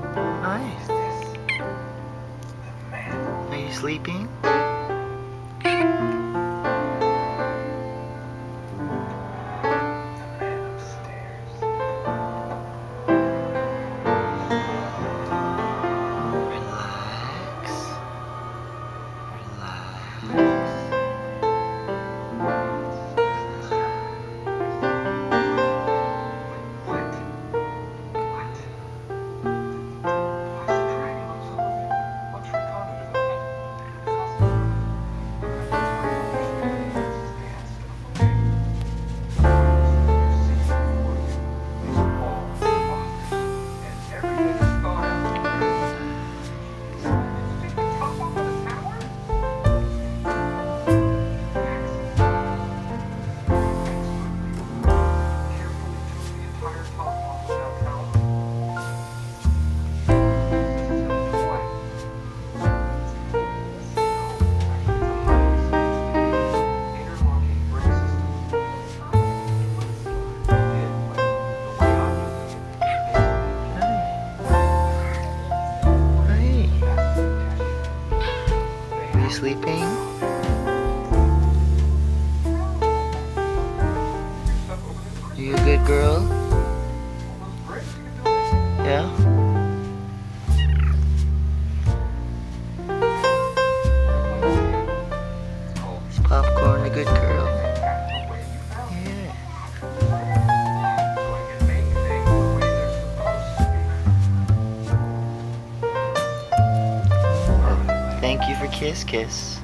Hi, is this the man? Are you sleeping? Sleeping? You a good girl? Yeah? Thank you for kiss.